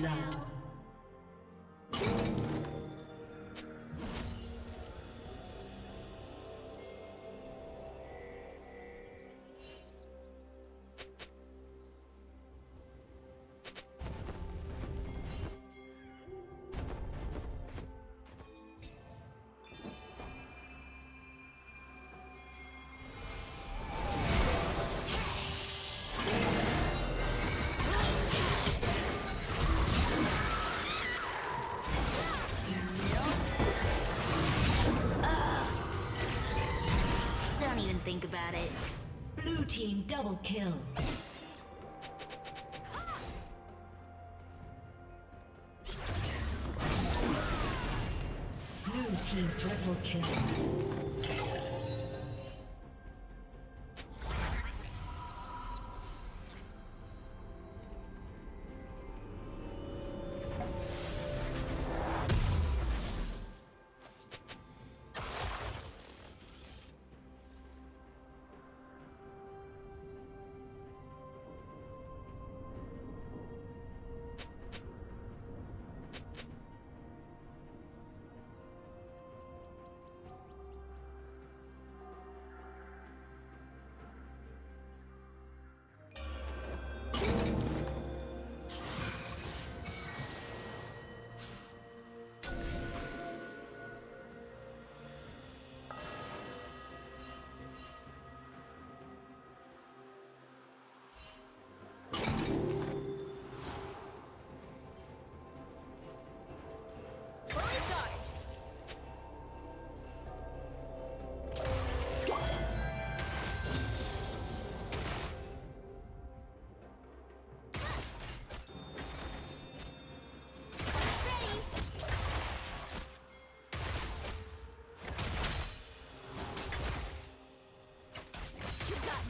blood. Think about it. Blue team double kill. Blue team triple kill.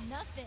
Nothing.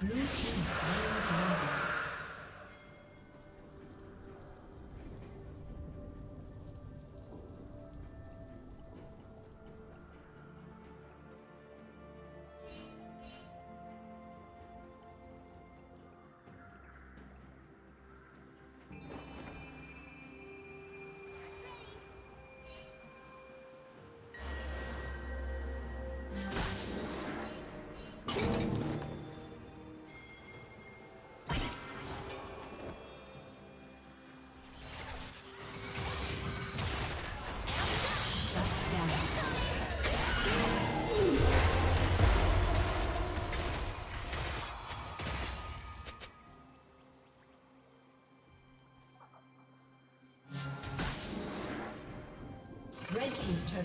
Blue team's very down. Red team's turret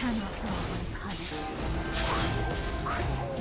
Cannot be punished.